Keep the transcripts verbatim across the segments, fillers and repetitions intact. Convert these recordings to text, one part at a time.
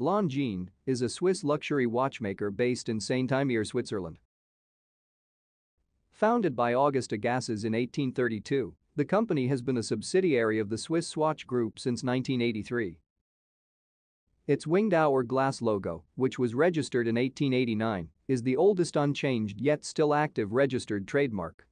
Longines is a Swiss luxury watchmaker based in Saint-Imier, Switzerland. Founded by Auguste Agassiz in eighteen thirty-two, the company has been a subsidiary of the Swiss Swatch Group since nineteen eighty-three. Its winged hourglass logo, which was registered in eighteen eighty-nine, is the oldest unchanged yet still active registered trademark.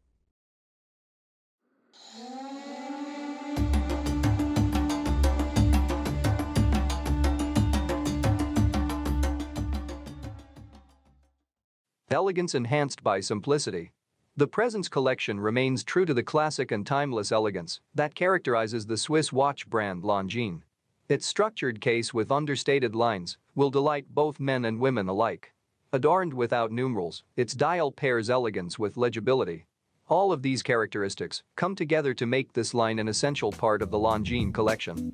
Elegance enhanced by simplicity. The Presence collection remains true to the classic and timeless elegance that characterizes the Swiss watch brand Longines. Its structured case with understated lines will delight both men and women alike. Adorned without numerals, its dial pairs elegance with legibility. All of these characteristics come together to make this line an essential part of the Longines collection.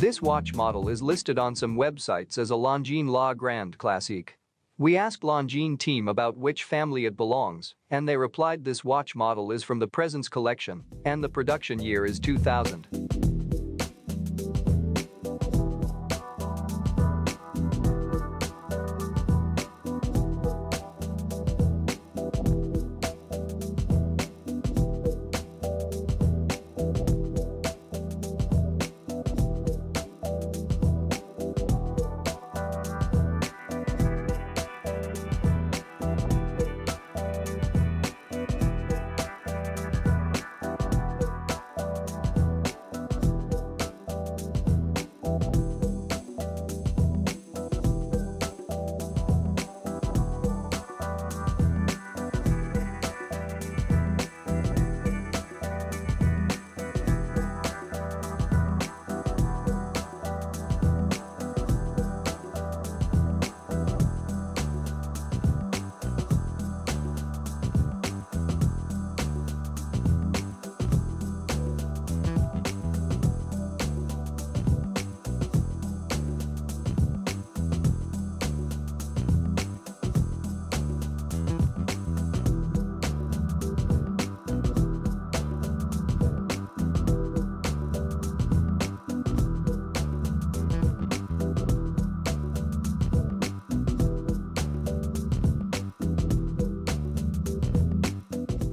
This watch model is listed on some websites as a Longines La Grande Classique. We asked Longines team about which family it belongs, and they replied this watch model is from the Presence collection, and the production year is two thousand.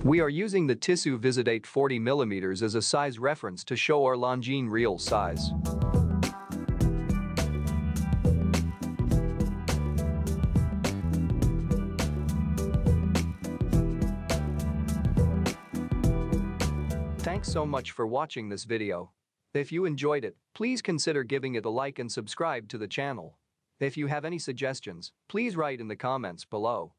We are using the Tissot Visitate forty millimeter as a size reference to show our Longines real size. Thanks so much for watching this video. If you enjoyed it, please consider giving it a like and subscribe to the channel. If you have any suggestions, please write in the comments below.